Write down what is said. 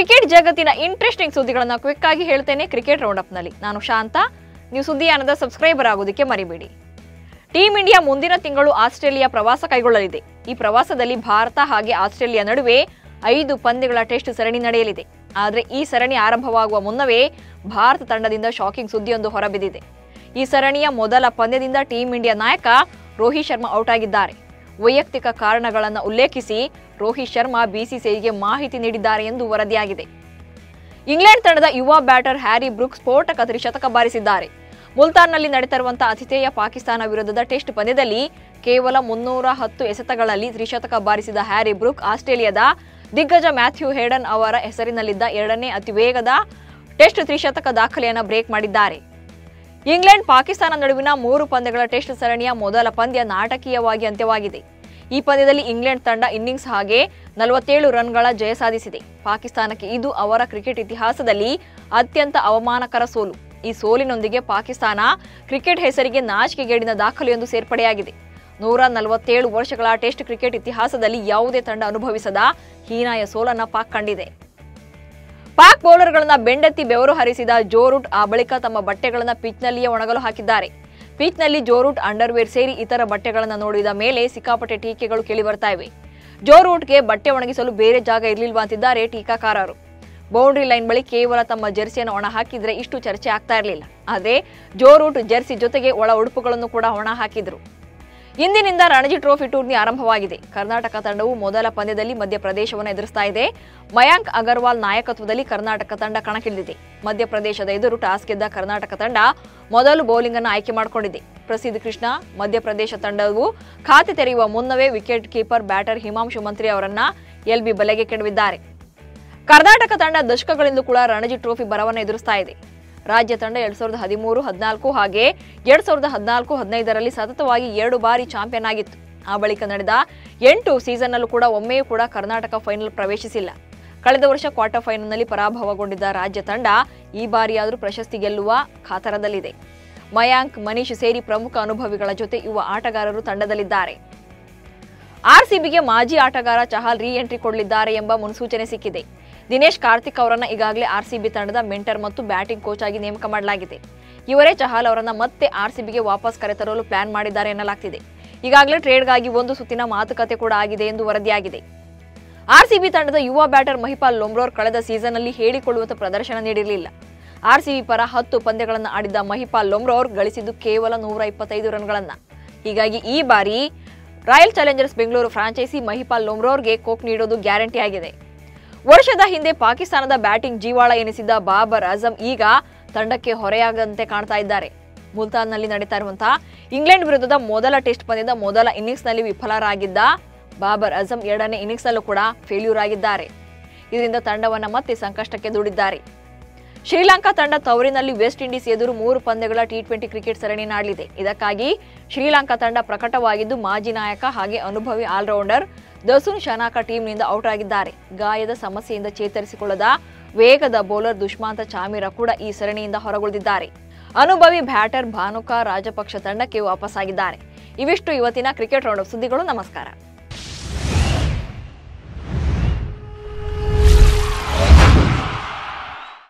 Cricket ಜಗತ್ತಿನ interesting ಸುದ್ದಿಗಳನ್ನು quick ಆಗಿ ಹೇಳ್ತೇನೆ ಕ್ರಿಕೆಟ್ ರೌಂಡಪ್ನಲ್ಲಿ. ನಾನು ಶಾಂತಾ. ನೀವು ಸುದ್ದಿಯಾನದ ಸಬ್ಸ್ಕ್ರೈಬರ್ ಆಗೋದಕ್ಕೆ ಮರಿಬೇಡಿ. ಟೀಂ ಇಂಡಿಯಾ ಮುಂದಿನ ತಿಂಗಳು ಆಸ್ಟ್ರೇಲಿಯಾ ಪ್ರವಾಸ ಕೈಗೊಳ್ಳಲಿದೆ. ಈ ಪ್ರವಾಸದಲ್ಲಿ ಭಾರತ ಹಾಗೆ ಆಸ್ಟ್ರೇಲಿಯಾ ನಡುವೆ 5 ಪಂದ್ಯಗಳ ಟೆಸ್ಟ್ ಸರಣಿ ನಡೆಯಲಿದೆ. ಆದರೆ ಈ ಸರಣಿ ಆರಂಭವಾಗುವ ಮುನ್ನವೇ ಭಾರತ ತಂಡದಿಂದ ಶಾಕಿಂಗ್ ಸುದ್ದಿಯೊಂದು ಹೊರಬಿದ್ದಿದೆ. ಈ ಸರಣಿಯ ಮೊದಲ ಪಂದ್ಯದಿಂದ ಟೀಂ ಇಂಡಿಯಾ ನಾಯಕ ರೋಹಿತ್ ಶರ್ಮಾ ಔಟ್ ಆಗಿದ್ದಾರೆ. ವೈಯಕ್ತಿಕ ಕಾರಣಗಳನ್ನು ಉಲ್ಲೇಖಿಸಿ ರೋಹಿತ್ ಶರ್ಮಾ ಬಿಸಿಸಿಐಗೆ ಮಾಹಿತಿ ನೀಡಿದ್ದಾರೆ ಎಂದು ವರದಿಯಾಗಿದೆ. ಇಂಗ್ಲೆಂಡ್ ತಂಡದ ಯುವ ಬ್ಯಾಟರ್ ಹ್ಯಾರಿ ಬ್ರೂಕ್ ಸ್ಫೋಟಕ ತ್ರಿಶತಕ ಬಾರಿಸಿದ್ದಾರೆ. ಮುಲ್ತಾನ್ನಲ್ಲಿ ನಡೆಯುತ್ತಿರುವಂತಹ ಆತಿಥೇಯ ಪಾಕಿಸ್ತಾನ ವಿರುದ್ಧದ ಟೆಸ್ಟ್ ಪಂದ್ಯದಲ್ಲಿ ಕೇವಲ 310 ಎಸೆತಗಳಲ್ಲಿ ತ್ರಿಶತಕ ಬಾರಿಸಿದ ಹ್ಯಾರಿ ಬ್ರೂಕ್ ಆಸ್ಟ್ರೇಲಿಯಾದ ದಿಗ್ಗಜ ಮ್ಯಾಥ್ಯೂ ಹೇಡನ್ ಅವರ ಹೆಸರಿನಲ್ಲಿದ್ದ 2ನೇ ಅತಿ ವೇಗದ ಟೆಸ್ಟ್ ತ್ರಿಶತಕ ದಾಖಲೆಯನ್ನು ಬ್ರೇಕ್ ಮಾಡಿದ್ದಾರೆ. ಇಂಗ್ಲೆಂಡ್ ಪಾಕಿಸ್ತಾನ ನಡುವಿನ 3 ಪಂದ್ಯಗಳ ಟೆಸ್ಟ್ ಸರಣಿಯ ಮೊದಲ ಪಂದ್ಯ ನಾಟಕೀಯವಾಗಿ ಅಂತ್ಯವಾಗಿದೆ. ಈ ಪಂದ್ಯದಲ್ಲಿ ಇಂಗ್ಲೆಂಡ್ ತಂಡ ಇನ್ನಿಂಗ್ಸ್ ಹಾಗೆ 47 ರನ್ಗಳ ಜಯ ಸಾಧಿಸಿದೆ. ಪಾಕಿಸ್ತಾನಕ್ಕೆ ಇದು ಅವರ ಕ್ರಿಕೆಟ್ ಇತಿಹಾಸದಲ್ಲಿ ಅತ್ಯಂತ ಅವಮಾನಕರ ಸೋಲು. ಈ ಸೋಲಿನೊಂದಿಗೆ ಪಾಕಿಸ್ತಾನ ಕ್ರಿಕೆಟ್ ಹೆಸರಿಗೆ ನಾಚಿಕೆಗೇಡಿನ ದಾಖಲೆಯೊಂದು ಸೇರ್ಪಡೆಯಾಗಿದೆ. 147 ವರ್ಷಗಳ ಟೆಸ್ಟ್ ಕ್ರಿಕೆಟ್ ಇತಿಹಾಸದಲ್ಲಿ ಯಾವುದೇ ತಂಡ ಅನುಭವಿಸದ ಹೀನಾಯ ಸೋಲನ್ನು ಪಾಕ್ ಕಂಡಿದೆ. ಪಾಕ್ ಬೌಲರ್ಗಳನ್ನ ಬೆಂಡೆತ್ತಿ ಬೆವರು ಹರಿಸಿದ ಜೋ ರೂಟ್ ಆ ಬಳಿಕ ತಮ್ಮ ಬಟ್ಟೆಗಳನ್ನು ಪಿಚ್ನಲ್ಲಿಯೇ ಒಣಗಲು ಹಾಕಿದ್ದಾರೆ. ಪಿಚ್ನಲ್ಲಿ ಜೋ ರೂಟ್ ಅಂಡರ್ವೇರ್ ಸೇರಿ ಇತರ ಬಟ್ಟೆಗಳನ್ನು ನೋಡಿದ ಮೇಲೆ ಸಿಕ್ಕಾಪಟ್ಟೆ ಟೀಕೆಗಳು ಕೇಳಿಬರ್ತಾ ಇವೆ. ಜೋ ರೂಟ್ಗೆ ಬಟ್ಟೆ ಒಣಗಿಸಲು ಬೇರೆ ಜಾಗ ಇರಲಿಲ್ವಾ ಅಂತಿದ್ದಾರೆ ಟೀಕಾಕಾರರು. ಬೌಂಡ್ರಿ ಲೈನ್ ಬಳಿ ಕೇವಲ ತಮ್ಮ ಜೆರ್ಸಿಯನ್ನು ಒಣ ಹಾಕಿದ್ರೆ ಇಷ್ಟು ಚರ್ಚೆ ಆಗ್ತಾ ಇರಲಿಲ್ಲ. ಆದರೆ ಜೋ ರೂಟ್ ಜೆರ್ಸಿ ಜೊತೆಗೆ ಒಳ ಉಡುಪುಗಳನ್ನು ಕೂಡ ಒಣ ಹಾಕಿದ್ರು. ಇಂದಿನಿಂದ ರಣಜಿ ಟ್ರೋಫಿ ಟೂರ್ನಿ ಆರಂಭವಾಗಿದೆ. ಕರ್ನಾಟಕ ತಂಡವು ಮೊದಲ ಪಂದ್ಯದಲ್ಲಿ ಮಧ್ಯಪ್ರದೇಶವನ್ನು ಎದುರಿಸ್ತಾ ಇದೆ. ಮಯಾಂಕ್ ಅಗರ್ವಾಲ್ ನಾಯಕತ್ವದಲ್ಲಿ ಕರ್ನಾಟಕ ತಂಡ ಕಣಕ್ಕಿಳಿದಿದೆ. ಮಧ್ಯಪ್ರದೇಶದ ಎದುರು ಟಾಸ್ ಗೆದ್ದ ಕರ್ನಾಟಕ ತಂಡ ಮೊದಲು ಬೌಲಿಂಗ್ ಅನ್ನು ಆಯ್ಕೆ ಮಾಡಿಕೊಂಡಿದೆ. ಪ್ರಸಿದ್ಧ ಕೃಷ್ಣ ಮಧ್ಯಪ್ರದೇಶ ತಂಡವು ಖಾತೆ ತೆರೆಯುವ ಮುನ್ನವೇ ವಿಕೆಟ್ ಕೀಪರ್ ಬ್ಯಾಟರ್ ಹಿಮಾಂಶು ಮಂತ್ರಿ ಅವರನ್ನ ಎಲ್ಬಿ ಬಲೆಗೆ ಕೆಡವಿದ್ದಾರೆ. ಕರ್ನಾಟಕ ತಂಡ ದಶಕಗಳಿಂದ ಕೂಡ ರಣಜಿ ಟ್ರೋಫಿ ಬರವನ್ನು ಎದುರಿಸ್ತಾ ಇದೆ. ರಾಜ್ಯ ತಂಡ 2013-14 ಹಾಗೆ 2014-15ರಲ್ಲಿ ಸತತವಾಗಿ 2 ಬಾರಿ ಚಾಂಪಿಯನ್ ಆಗಿತ್ತು. ಆ ಬಳಿಕ ನಡೆದ 8 ಸೀಸನ್ನಲ್ಲೂ ಕೂಡ ಒಮ್ಮೆಯೂ ಕೂಡ ಕರ್ನಾಟಕ ಫೈನಲ್ ಪ್ರವೇಶಿಸಿಲ್ಲ. ಕಳೆದ ವರ್ಷ ಕ್ವಾರ್ಟರ್ ಫೈನಲ್ನಲ್ಲಿ ಪರಾಭವಗೊಂಡಿದ್ದ ರಾಜ್ಯ ತಂಡ ಈ ಬಾರಿಯಾದರೂ ಪ್ರಶಸ್ತಿ ಗೆಲ್ಲುವ ಕಾತರದಲ್ಲಿದೆ. ಮಯಾಂಕ್, ಮನೀಶ್ ಸೇರಿ ಪ್ರಮುಖ ಅನುಭವಿಗಳ ಜೊತೆ ಯುವ ಆಟಗಾರರು ತಂಡದಲ್ಲಿದ್ದಾರೆ. ಆರ್ಸಿಬಿಗೆ ಮಾಜಿ ಆಟಗಾರ ಚಹಲ್ ರೀ ಎಂಟ್ರಿ ಕೊಡಲಿದ್ದಾರೆ ಎಂಬ ಮುನ್ಸೂಚನೆ ಸಿಕ್ಕಿದೆ. ದಿನೇಶ್ ಕಾರ್ತಿಕ್ ಅವರನ್ನ ಈಗಾಗಲೇ ಆರ್ಸಿಬಿ ತಂಡದ ಮೆಂಟರ್ ಮತ್ತು ಬ್ಯಾಟಿಂಗ್ ಕೋಚ್ ಆಗಿ ನೇಮಕ ಮಾಡಲಾಗಿದೆ. ಇವರೇ ಚಹಲ್ ಅವರನ್ನ ಮತ್ತೆ ಆರ್ಸಿಬಿಗೆ ವಾಪಸ್ ಕರೆತರಲು ಪ್ಲಾನ್ ಮಾಡಿದ್ದಾರೆ ಎನ್ನಲಾಗ್ತಿದೆ. ಈಗಾಗಲೇ ಟ್ರೇಡ್ಗಾಗಿ 1 ಸುತ್ತಿನ ಮಾತುಕತೆ ಕೂಡ ಆಗಿದೆ ಎಂದು ವರದಿಯಾಗಿದೆ. ಆರ್ಸಿಬಿ ತಂಡದ ಯುವ ಬ್ಯಾಟರ್ ಮಹಿಪಾಲ್ ಲೊಮ್ರೋರ್ ಕಳೆದ ಸೀಸನ್ನಲ್ಲಿ ಹೇಳಿಕೊಳ್ಳುವಂಥ ಪ್ರದರ್ಶನ ನೀಡಿರಲಿಲ್ಲ. ಆರ್ಸಿಬಿ ಪರ 10 ಪಂದ್ಯಗಳನ್ನು ಆಡಿದ್ದ ಮಹಿಪಾಲ್ ಲೊಮ್ರೋರ್ ಗಳಿಸಿದ್ದು ಕೇವಲ 125 ರನ್ಗಳನ್ನು. ಹೀಗಾಗಿ ಈ ಬಾರಿ royal Challengers Bengaluru franchise Mahipal ಲೊಮ್ರೋರ್ಗೆ ಕೋಕ್ ನೀಡೋದು ಗ್ಯಾರಂಟಿ ಆಗಿದೆ. ವರ್ಷದ ಹಿಂದೆ ಪಾಕಿಸ್ತಾನದ ಬ್ಯಾಟಿಂಗ್ ಜೀವಾಳ ಎನಿಸಿದ್ದ ಬಾಬರ್ ಅಜಮ್ ಈಗ ತಂಡಕ್ಕೆ ಹೊರೆಯಾಗದಂತೆ ಕಾಣ್ತಾ ಇದ್ದಾರೆ. ಮುಲ್ತಾನ್ನಲ್ಲಿ ನಡೀತಾ ಇರುವಂತಹ ಇಂಗ್ಲೆಂಡ್ ವಿರುದ್ಧದ ಮೊದಲ ಟೆಸ್ಟ್ ಪಂದ್ಯದ ಮೊದಲ ಇನ್ನಿಂಗ್ಸ್ನಲ್ಲಿ ವಿಫಲರಾಗಿದ್ದ ಬಾಬರ್ ಅಜಮ್ 2ನೇ ಇನ್ನಿಂಗ್ಸ್ನಲ್ಲೂ ಕೂಡ ಫೇಲ್ಯೂರ್ ಆಗಿದ್ದಾರೆ. ಇದರಿಂದ ತಂಡವನ್ನು ಮತ್ತೆ ಸಂಕಷ್ಟಕ್ಕೆ ದೂಡಿದ್ದಾರೆ. ಶ್ರೀಲಂಕಾ ತಂಡ ತವರಿನಲ್ಲಿ ವೆಸ್ಟ್ ಇಂಡೀಸ್ ಎದುರು 3 ಪಂದ್ಯಗಳ ಟಿ20 ಕ್ರಿಕೆಟ್ ಸರಣಿಯನ್ನು ಆಡಲಿದೆ. ಇದಕ್ಕಾಗಿ ಶ್ರೀಲಂಕಾ ತಂಡ ಪ್ರಕಟವಾಗಿದ್ದು ಮಾಜಿ ನಾಯಕ ಹಾಗೆ ಅನುಭವಿ ಆಲ್ರೌಂಡರ್ ದಸುನ್ ಶನಾಕ ಟೀಮ್ನಿಂದ ಔಟ್ ಆಗಿದ್ದಾರೆ. ಗಾಯದ ಸಮಸ್ಯೆಯಿಂದ ಚೇತರಿಸಿಕೊಳ್ಳದ ವೇಗದ ಬೌಲರ್ ದುಷ್ಮಂತ ಚಾಮಿರ ಕೂಡ ಈ ಸರಣಿಯಿಂದ ಹೊರಗುಳಿದಿದ್ದಾರೆ. ಅನುಭವಿ ಬ್ಯಾಟರ್ ಬಾನುಕಾ ರಾಜಪಕ್ಷ ತಂಡಕ್ಕೆ ವಾಪಸ್ಸಾಗಿದ್ದಾರೆ. ಇವಿಷ್ಟು ಇವತ್ತಿನ ಕ್ರಿಕೆಟ್ ರೌಂಡ್ ಅಪ್ ಸುದ್ದಿಗಳು. ನಮಸ್ಕಾರ.